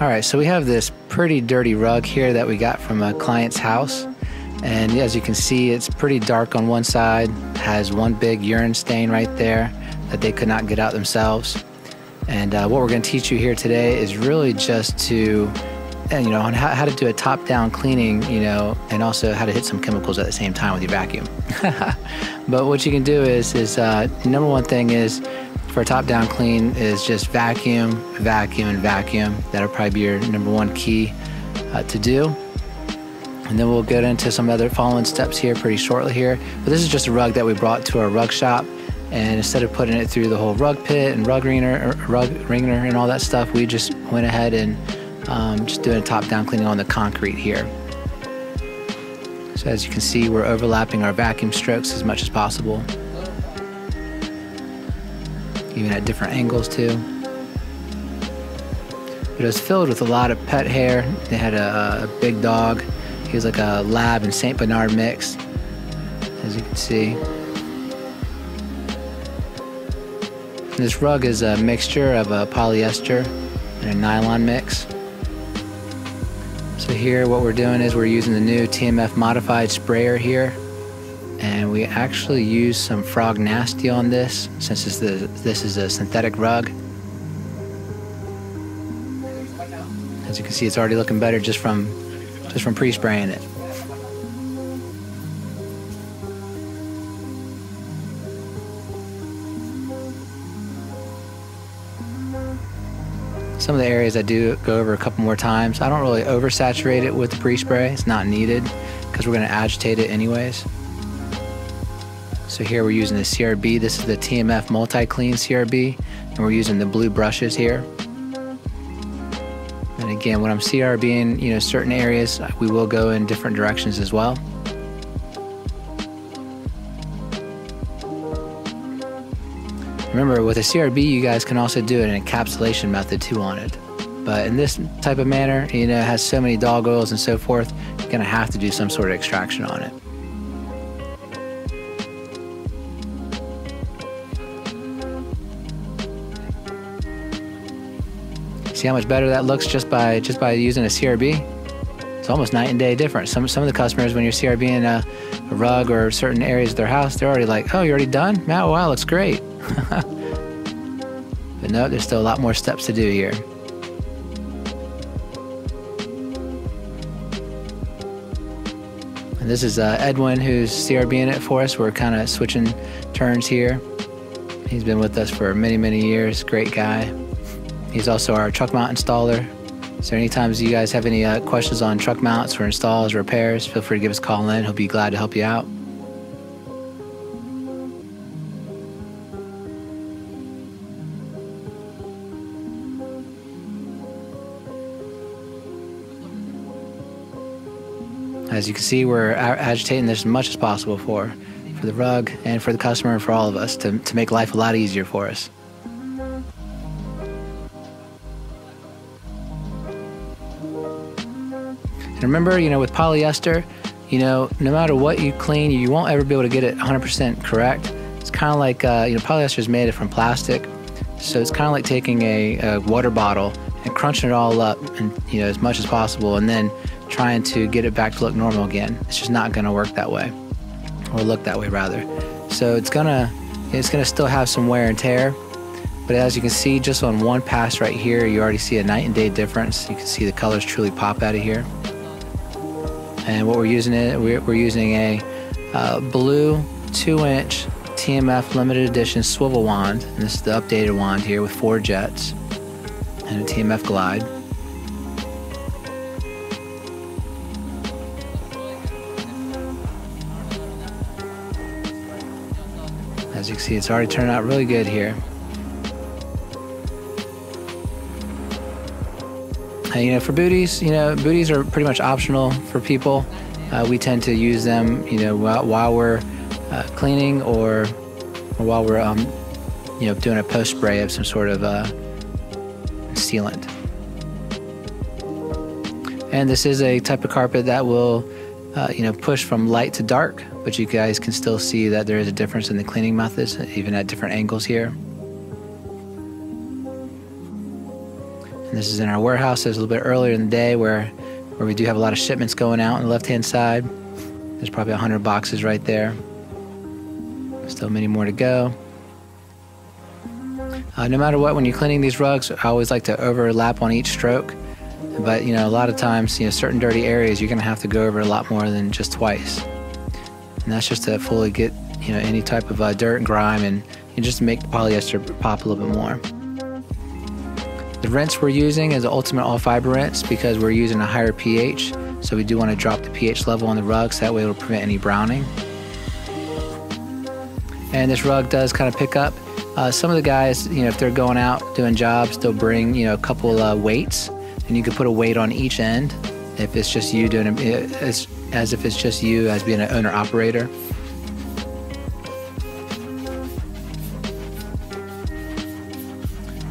Alright, so we have this pretty dirty rug here that we got from a client's house. And as you can see, it's pretty dark on one side, has one big urine stain right there that they could not get out themselves. And what we're going to teach you here today is really just to, you know, on how to do a top-down cleaning, you know, and also how to hit some chemicals at the same time with your vacuum. But what you can do is number one thing is, for a top-down clean is just vacuum, vacuum, and vacuum. That'll probably be your number one key to do. And then we'll get into some other following steps here pretty shortly here. But this is just a rug that we brought to our rug shop. And instead of putting it through the whole rug pit and rug wringer and all that stuff, we just went ahead and just doing a top-down cleaning on the concrete here. So as you can see, we're overlapping our vacuum strokes as much as possible, even at different angles too. But it was filled with a lot of pet hair. They had a big dog. He was like a lab and St. Bernard mix, as you can see. And this rug is a mixture of a polyester and a nylon mix. So here what we're doing is we're using the new TMF modified sprayer here. And we actually use some Frog Nasty on this, since this is a synthetic rug. As you can see, it's already looking better just from pre-spraying it. Some of the areas I do go over a couple more times. I don't really oversaturate it with the pre-spray. It's not needed because we're going to agitate it anyways. So here we're using the CRB. This is the TMF Multi Clean CRB, and we're using the blue brushes here. And again, when I'm CRBing, you know, certain areas, we will go in different directions as well. Remember, with a CRB, you guys can also do an encapsulation method too on it. But in this type of manner, you know, it has so many dog oils and so forth, you're gonna have to do some sort of extraction on it. See how much better that looks just by using a CRB? It's almost night and day difference. Some of the customers, when you're CRBing a rug or certain areas of their house, they're already like, oh, you're already done? Matt, wow, looks great. But no, there's still a lot more steps to do here. And this is Edwin, who's CRBing it for us. We're kind of switching turns here. He's been with us for many, many years. Great guy. He's also our truck mount installer. So anytime you guys have any questions on truck mounts or installs, repairs, feel free to give us a call in. He'll be glad to help you out. As you can see, we're agitating this as much as possible for the rug and for the customer and for all of us to make life a lot easier for us. Remember, you know, with polyester, you know, no matter what you clean, you won't ever be able to get it 100% correct. It's kind of like, you know, polyester is made from plastic. So it's kind of like taking a water bottle and crunching it all up, and, you know, as much as possible, and then trying to get it back to look normal again. It's just not going to work that way, or look that way rather. So it's gonna still have some wear and tear. But as you can see, just on one pass right here, you already see a night and day difference. You can see the colors truly pop out of here. And what we're using a blue 2-inch TMF limited edition swivel wand. And this is the updated wand here with 4 jets and a TMF glide. As you can see, it's already turned out really good here. You know, for booties, you know, booties are pretty much optional for people. We tend to use them, you know, while we're cleaning, or while we're, you know, doing a post spray of some sort of sealant. And this is a type of carpet that will, you know, push from light to dark, but you guys can still see that there is a difference in the cleaning methods, even at different angles here. And this is in our warehouse. It was a little bit earlier in the day where we do have a lot of shipments going out on the left-hand side. There's probably 100 boxes right there. Still many more to go. No matter what, when you're cleaning these rugs, I always like to overlap on each stroke. But, you know, a lot of times, you know, certain dirty areas, you're going to have to go over a lot more than just twice. And that's just to fully get, you know, any type of dirt and grime and just make the polyester pop a little bit more. The rinse we're using is the Ultimate All Fiber rinse because we're using a higher pH. So we do want to drop the pH level on the rug so that way it'll prevent any browning. And this rug does kind of pick up. Some of the guys, you know, if they're going out doing jobs, they'll bring, you know, a couple weights, and you can put a weight on each end if it's just you doing it, as if it's just you as being an owner-operator.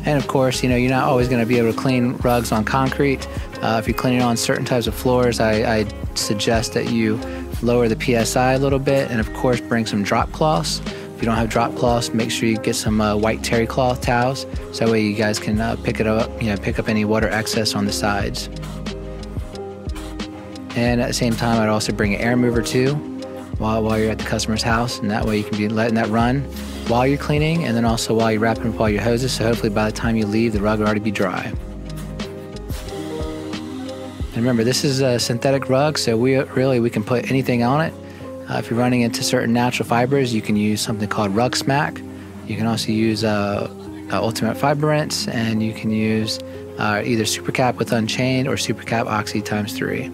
And of course, you know, you're not always going to be able to clean rugs on concrete. If you're cleaning on certain types of floors, I suggest that you lower the PSI a little bit, and of course, bring some drop cloths. If you don't have drop cloths, make sure you get some white terry cloth towels, so that way you guys can pick it up, you know, pick up any water excess on the sides. And at the same time, I'd also bring an air mover too, while you're at the customer's house, and that way you can be letting that run while you're cleaning, and then also while you're wrapping up all your hoses, so hopefully by the time you leave, the rug will already be dry. And remember, this is a synthetic rug, so we can put anything on it. If you're running into certain natural fibers, you can use something called RugSmack. You can also use Ultimate Fiber Rinse, and you can use either Supercap with Unchained or Supercap Oxy times 3.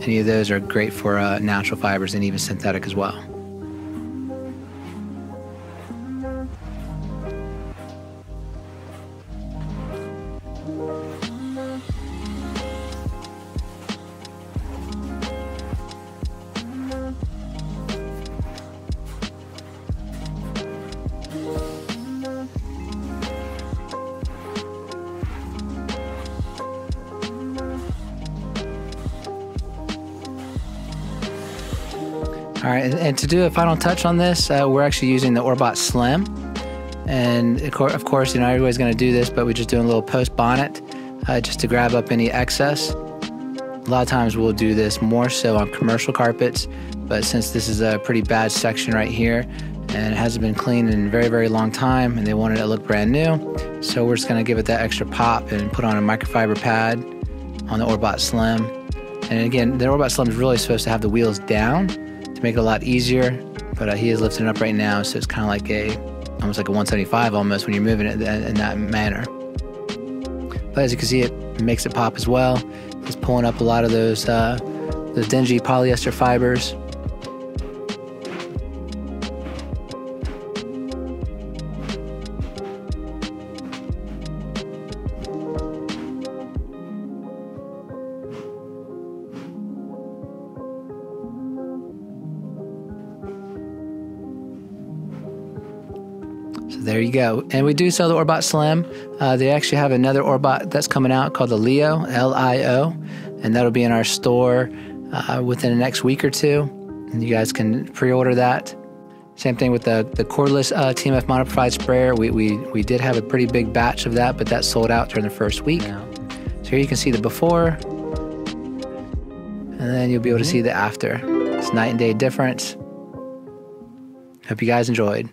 Any of those are great for natural fibers and even synthetic as well. All right, and to do a final touch on this, we're actually using the Orbot Slim. And of course, you know, everybody's gonna do this, but we're just doing a little post bonnet just to grab up any excess. A lot of times we'll do this more so on commercial carpets, but since this is a pretty bad section right here and it hasn't been cleaned in a very, very long time and they wanted it to look brand new, so we're just gonna give it that extra pop and put on a microfiber pad on the Orbot Slim. And again, the Orbot Slim is really supposed to have the wheels down, make it a lot easier, but he is lifting it up right now, so it's kind of like almost like a 175 almost when you're moving it in that manner. But as you can see, it makes it pop as well. It's pulling up a lot of those dingy polyester fibers. There you go. And we do sell the Orbot Slim. They actually have another Orbot that's coming out called the Leo, L-I-O, and that'll be in our store within the next week or two. And you guys can pre-order that. Same thing with the cordless TMF modified sprayer. We did have a pretty big batch of that, but that sold out during the first week. So here you can see the before, and then you'll be able to see the after. It's night and day difference. Hope you guys enjoyed.